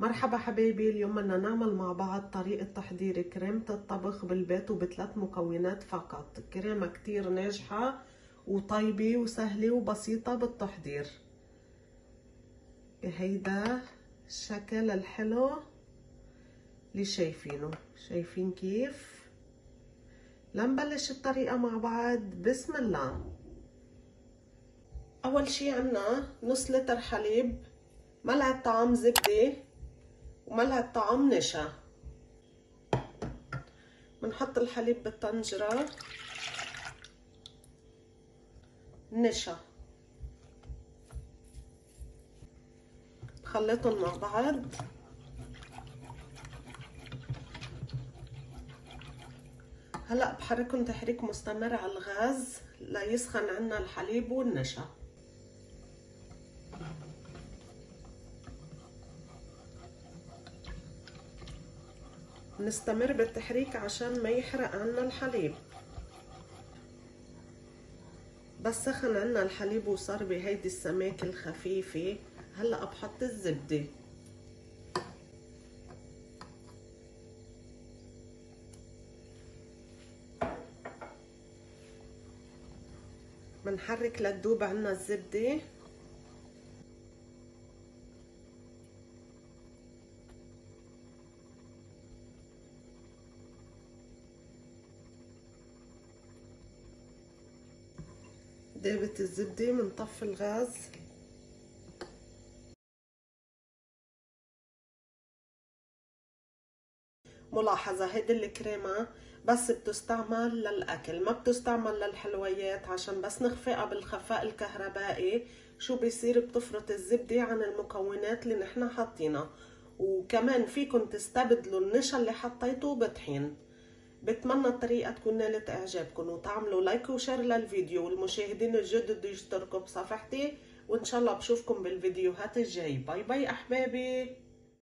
مرحبا حبايبي، اليوم بدنا نعمل مع بعض طريقة تحضير كريمة الطبخ بالبيت وبثلاث مكونات فقط. كريمة كتير ناجحة وطيبة وسهلة وبسيطة بالتحضير بهيدا الشكل الحلو اللي شايفينه. شايفين كيف؟ لنبلش الطريقة مع بعض. بسم الله. أول شي عنا نص لتر حليب، ملعقة طعام زبدة وملعقة طعام نشا. بنحط الحليب بالطنجرة، نشا، بخلطهم مع بعض. هلا بحركهم تحريك مستمر على الغاز ليسخن عنا الحليب والنشا. نستمر بالتحريك عشان ما يحرق عنا الحليب. بس سخن عنا الحليب وصار بهيدي السماكة الخفيفة، هلا بحط الزبدة. بنحرك لتذوب عنا الزبدة. ذابت الزبدة، منطفي الغاز. ملاحظة، هيدي الكريمة بس بتستعمل للأكل، ما بتستعمل للحلويات، عشان بس نخفقها بالخفاق الكهربائي شو بيصير؟ بتفرط الزبدة عن المكونات اللي نحنا حاطينها. وكمان فيكن تستبدلوا النشا اللي حطيتوه بطحين. بتمنى الطريقة تكون نالت اعجابكم، وتعملوا لايك وشير للفيديو، والمشاهدين الجدد يشتركوا بصفحتي، وان شاء الله بشوفكم بالفيديوهات الجاي. باي باي احبابي.